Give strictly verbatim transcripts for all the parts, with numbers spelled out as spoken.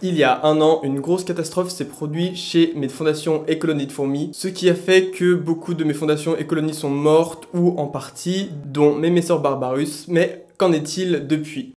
Il y a un an, une grosse catastrophe s'est produite chez mes fondations et colonies de fourmis, ce qui a fait que beaucoup de mes fondations et colonies sont mortes ou en partie, dont mes Messor barbarus, mais qu'en est-il depuis ?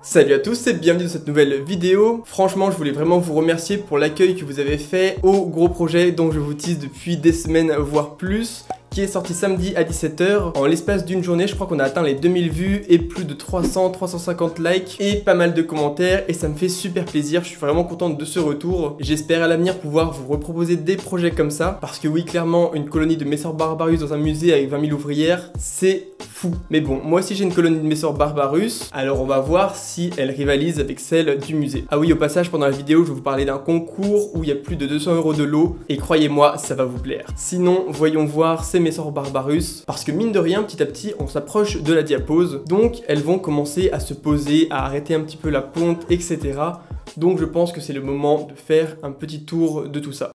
Salut à tous et bienvenue dans cette nouvelle vidéo. Franchement, je voulais vraiment vous remercier pour l'accueil que vous avez fait au gros projet dont je vous tease depuis des semaines voire plus, qui est sorti samedi à dix-sept heures. En l'espace d'une journée, je crois qu'on a atteint les deux mille vues et plus de trois cents, trois cent cinquante likes et pas mal de commentaires, et ça me fait super plaisir. Je suis vraiment contente de ce retour. J'espère à l'avenir pouvoir vous reproposer des projets comme ça, parce que oui, clairement, une colonie de Messor barbarus dans un musée avec vingt mille ouvrières, c'est fou. Mais bon, moi aussi j'ai une colonie de Messor barbarus, alors on va voir si elle rivalise avec celle du musée. Ah oui, au passage, pendant la vidéo, je vais vous parler d'un concours où il y a plus de deux cents euros de lot, et croyez-moi, ça va vous plaire. Sinon, voyons voir ces Messor barbarus, parce que mine de rien, petit à petit, on s'approche de la diapause, donc elles vont commencer à se poser, à arrêter un petit peu la ponte, et cetera. Donc je pense que c'est le moment de faire un petit tour de tout ça.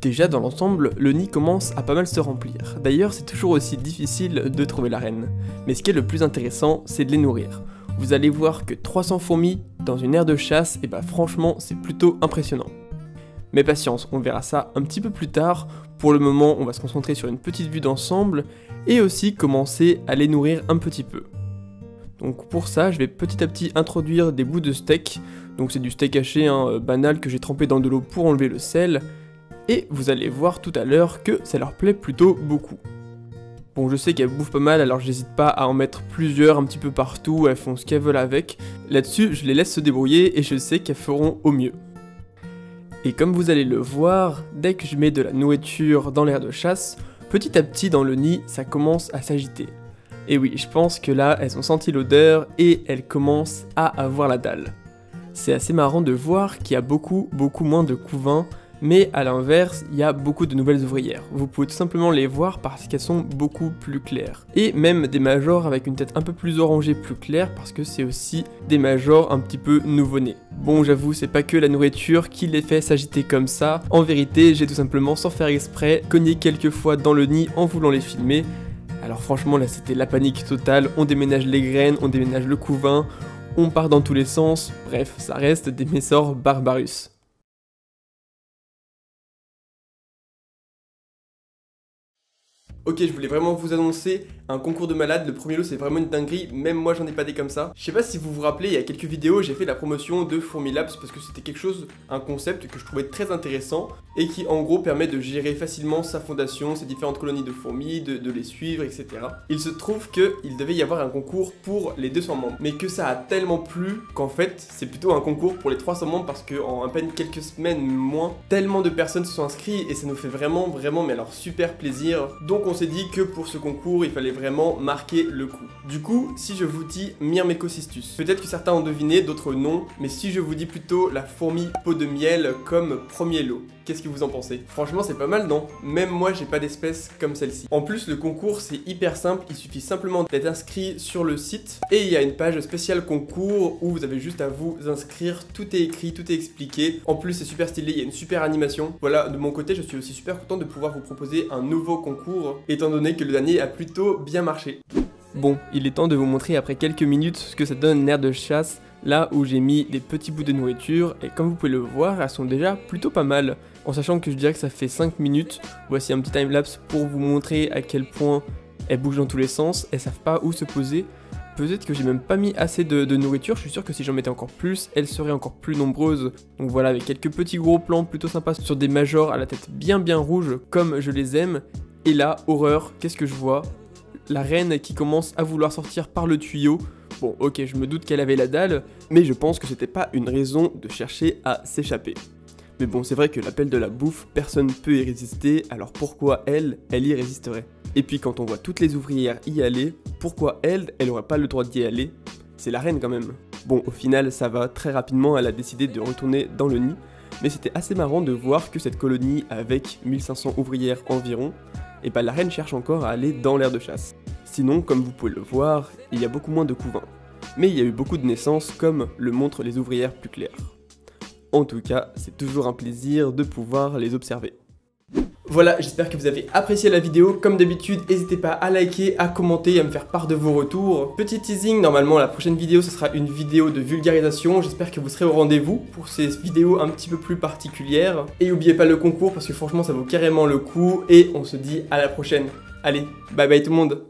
Déjà, dans l'ensemble, le nid commence à pas mal se remplir. D'ailleurs, c'est toujours aussi difficile de trouver la reine. Mais ce qui est le plus intéressant, c'est de les nourrir. Vous allez voir que trois cents fourmis dans une aire de chasse, et bah franchement, c'est plutôt impressionnant. Mais patience, on verra ça un petit peu plus tard. Pour le moment, on va se concentrer sur une petite vue d'ensemble, et aussi commencer à les nourrir un petit peu. Donc pour ça, je vais petit à petit introduire des bouts de steak. Donc c'est du steak haché, hein, banal, que j'ai trempé dans de l'eau pour enlever le sel. Et vous allez voir tout à l'heure que ça leur plaît plutôt beaucoup. Bon, je sais qu'elles bouffent pas mal, alors j'hésite pas à en mettre plusieurs un petit peu partout, elles font ce qu'elles veulent avec. Là-dessus, je les laisse se débrouiller et je sais qu'elles feront au mieux. Et comme vous allez le voir, dès que je mets de la nourriture dans l'aire de chasse, petit à petit dans le nid, ça commence à s'agiter. Et oui, je pense que là, elles ont senti l'odeur et elles commencent à avoir la dalle. C'est assez marrant de voir qu'il y a beaucoup, beaucoup moins de couvains. Mais à l'inverse, il y a beaucoup de nouvelles ouvrières. Vous pouvez tout simplement les voir parce qu'elles sont beaucoup plus claires. Et même des majors avec une tête un peu plus orangée, plus claire, parce que c'est aussi des majors un petit peu nouveau-nés. Bon, j'avoue, c'est pas que la nourriture qui les fait s'agiter comme ça. En vérité, j'ai tout simplement, sans faire exprès, cogné quelques fois dans le nid en voulant les filmer. Alors franchement, là c'était la panique totale. On déménage les graines, on déménage le couvain, on part dans tous les sens. Bref, ça reste des Messor barbarus. Ok, je voulais vraiment vous annoncer un concours de malade. Le premier lot, c'est vraiment une dinguerie, même moi j'en ai pas des comme ça. Je sais pas si vous vous rappelez, il y a quelques vidéos, j'ai fait la promotion de Fourmilabs parce que c'était quelque chose, un concept que je trouvais très intéressant et qui en gros permet de gérer facilement sa fondation, ses différentes colonies de fourmis, de, de les suivre, et cetera. Il se trouve qu'il devait y avoir un concours pour les deux cents membres, mais que ça a tellement plu qu'en fait, c'est plutôt un concours pour les trois cents membres parce qu'en à peine quelques semaines moins, tellement de personnes se sont inscrites et ça nous fait vraiment, vraiment, mais alors super plaisir. Donc on On s'est dit que pour ce concours, il fallait vraiment marquer le coup. Du coup, si je vous dis Myrmecocystus, peut-être que certains ont deviné, d'autres non, mais si je vous dis plutôt la fourmi peau de miel comme premier lot, qu'est-ce que vous en pensez? Franchement, c'est pas mal, non? Même moi, j'ai pas d'espèce comme celle-ci. En plus, le concours, c'est hyper simple, il suffit simplement d'être inscrit sur le site, et il y a une page spéciale concours où vous avez juste à vous inscrire, tout est écrit, tout est expliqué. En plus, c'est super stylé, il y a une super animation. Voilà, de mon côté, je suis aussi super content de pouvoir vous proposer un nouveau concours, étant donné que le dernier a plutôt bien marché. Bon, il est temps de vous montrer après quelques minutes ce que ça donne une aire de chasse, là où j'ai mis des petits bouts de nourriture, et comme vous pouvez le voir, elles sont déjà plutôt pas mal, en sachant que je dirais que ça fait cinq minutes, voici un petit timelapse pour vous montrer à quel point elles bougent dans tous les sens, elles savent pas où se poser. Peut-être que j'ai même pas mis assez de, de nourriture, je suis sûr que si j'en mettais encore plus, elles seraient encore plus nombreuses. Donc voilà, avec quelques petits gros plans plutôt sympas sur des majors à la tête bien bien rouge, comme je les aime. Et là, horreur, qu'est-ce que je vois? La reine qui commence à vouloir sortir par le tuyau. Bon, ok, je me doute qu'elle avait la dalle, mais je pense que c'était pas une raison de chercher à s'échapper. Mais bon, c'est vrai que l'appel de la bouffe, personne peut y résister, alors pourquoi elle, elle y résisterait? Et puis quand on voit toutes les ouvrières y aller, pourquoi elle, elle aurait pas le droit d'y aller? C'est la reine quand même. Bon, au final, ça va, très rapidement, elle a décidé de retourner dans le nid, mais c'était assez marrant de voir que cette colonie, avec mille cinq cents ouvrières environ, et bah la reine cherche encore à aller dans l'aire de chasse. Sinon, comme vous pouvez le voir, il y a beaucoup moins de couvains. Mais il y a eu beaucoup de naissances, comme le montrent les ouvrières plus claires. En tout cas, c'est toujours un plaisir de pouvoir les observer. Voilà, j'espère que vous avez apprécié la vidéo. Comme d'habitude, n'hésitez pas à liker, à commenter et à me faire part de vos retours. Petit teasing, normalement la prochaine vidéo ce sera une vidéo de vulgarisation. J'espère que vous serez au rendez-vous pour ces vidéos un petit peu plus particulières. Et n'oubliez pas le concours parce que franchement ça vaut carrément le coup. Et on se dit à la prochaine. Allez, bye bye tout le monde.